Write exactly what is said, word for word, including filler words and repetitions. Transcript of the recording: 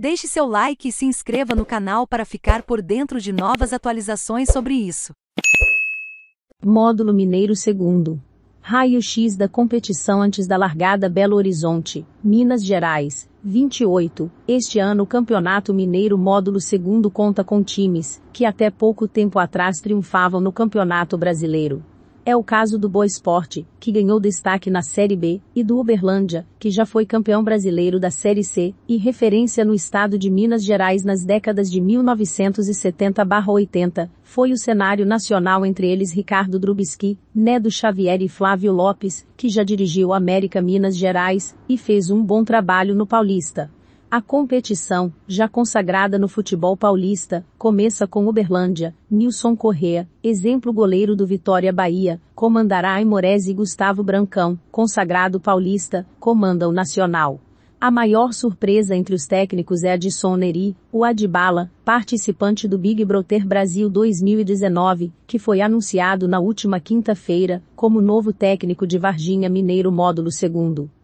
Deixe seu like e se inscreva no canal para ficar por dentro de novas atualizações sobre isso. Módulo Mineiro dois. Raio-X da competição antes da largada. Belo Horizonte, Minas Gerais, vinte e oito. Este ano o Campeonato Mineiro Módulo dois conta com times que até pouco tempo atrás triunfavam no Campeonato Brasileiro. É o caso do Boa Esporte, que ganhou destaque na Série B, e do Uberlândia, que já foi campeão brasileiro da Série C, e referência no estado de Minas Gerais nas décadas de mil novecentos e setenta a oitenta, foi o cenário nacional, entre eles Ricardo Drubiski, Nedo Xavier e Flávio Lopes, que já dirigiu a América Minas Gerais, e fez um bom trabalho no Paulista. A competição, já consagrada no futebol paulista, começa com Uberlândia. Nilson Corrêa, exemplo goleiro do Vitória Bahia, comandará Aimorés e Gustavo Brancão, consagrado paulista, comanda o Nacional. A maior surpresa entre os técnicos é Edson Nery, o Adbala, participante do Big Brother Brasil dois mil e dezenove, que foi anunciado na última quinta-feira como novo técnico de Varginha Mineiro Módulo dois.